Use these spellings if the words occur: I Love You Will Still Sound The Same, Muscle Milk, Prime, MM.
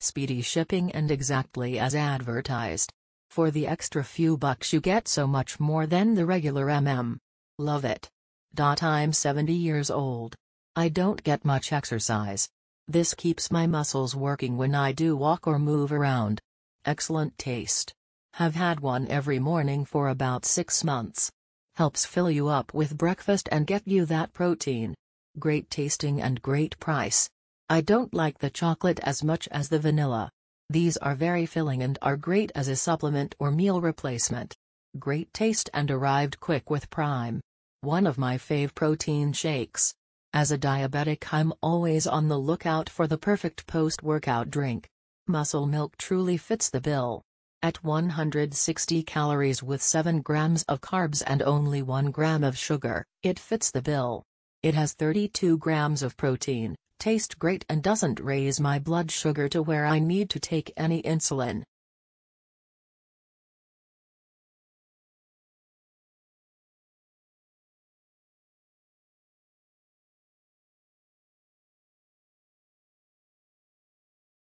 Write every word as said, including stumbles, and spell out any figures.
speedy shipping, and exactly as advertised. For the extra few bucks you get so much more than the regular M M. Love it. I'm seventy years old. I don't get much exercise. This keeps my muscles working when I do walk or move around. Excellent taste. Have had one every morning for about six months. Helps fill you up with breakfast and get you that protein. Great tasting and great price. I don't like the chocolate as much as the vanilla. These are very filling and are great as a supplement or meal replacement. Great taste and arrived quick with Prime. One of my fave protein shakes. As a diabetic, I'm always on the lookout for the perfect post-workout drink. Muscle Milk truly fits the bill. At one hundred sixty calories with seven grams of carbs and only one gram of sugar, it fits the bill. It has thirty-two grams of protein, tastes great and doesn't raise my blood sugar to where I need to take any insulin.